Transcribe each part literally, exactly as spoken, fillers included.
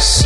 I've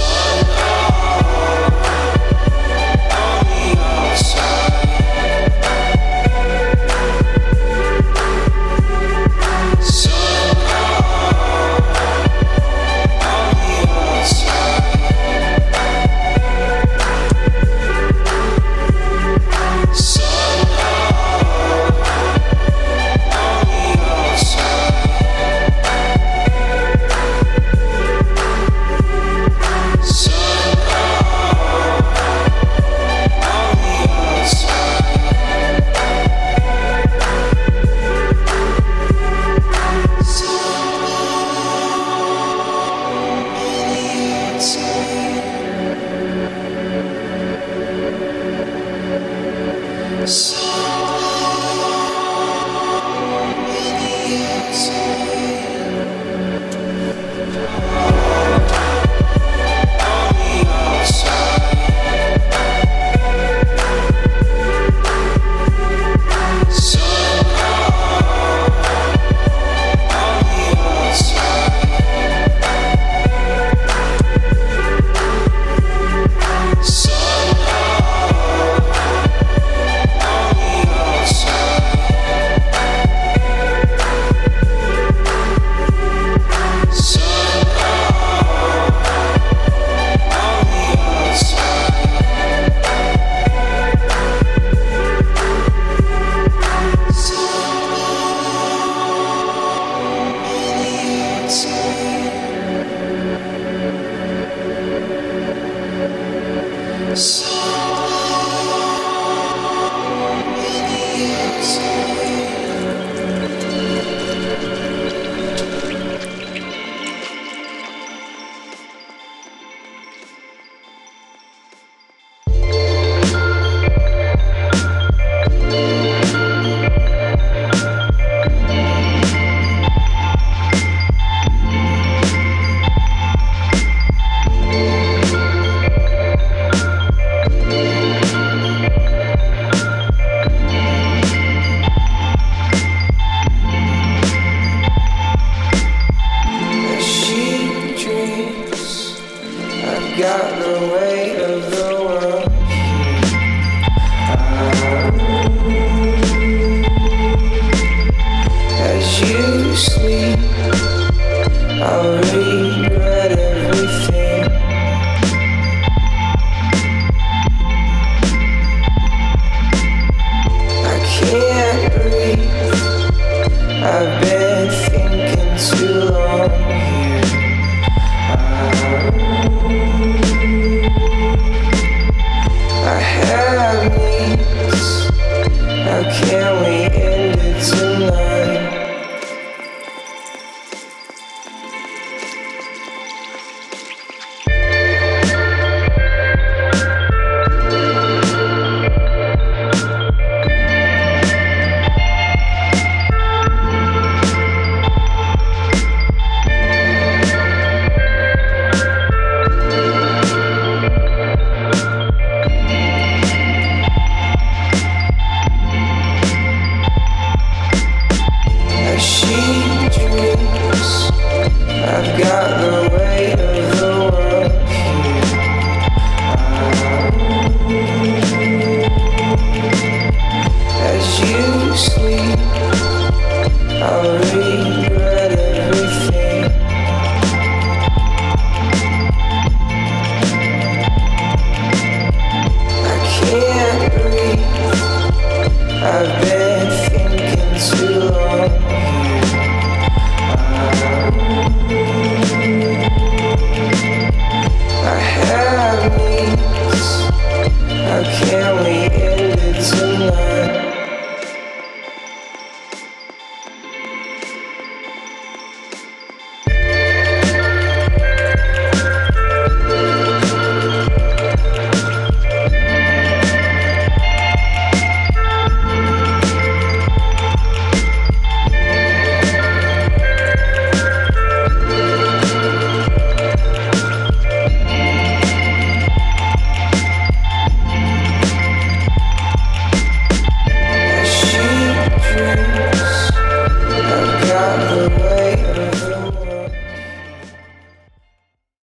got